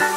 We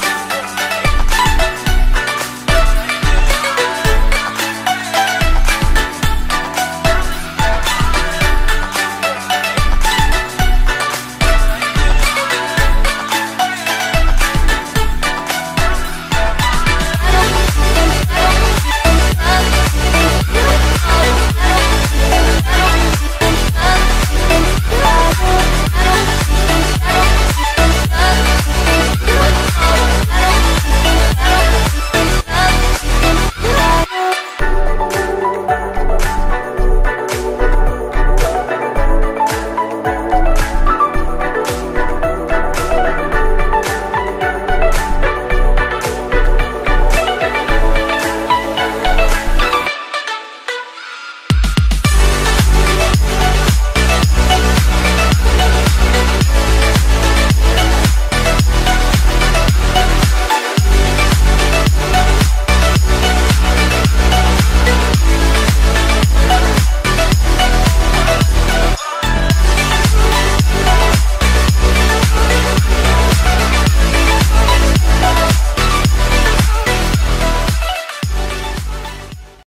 can